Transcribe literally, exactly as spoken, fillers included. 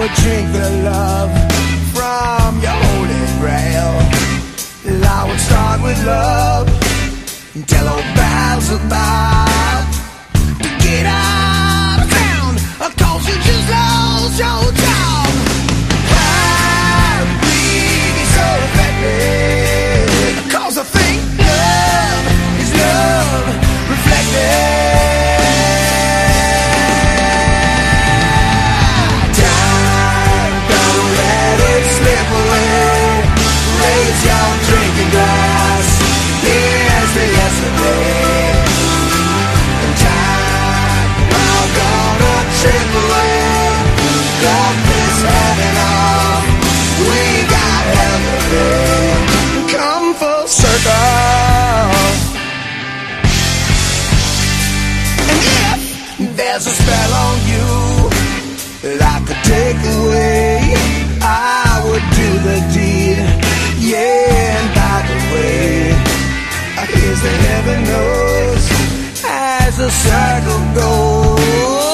would drink the love from your holy grail. Well, I would start with love until old battles about to get out of town, cause you just lost your job. Why we get so affected? Cause I think love is love reflected. There's a spell on you that I could take away. I would do the deed, yeah, and by the way, here's the heaven knows as the circle goes.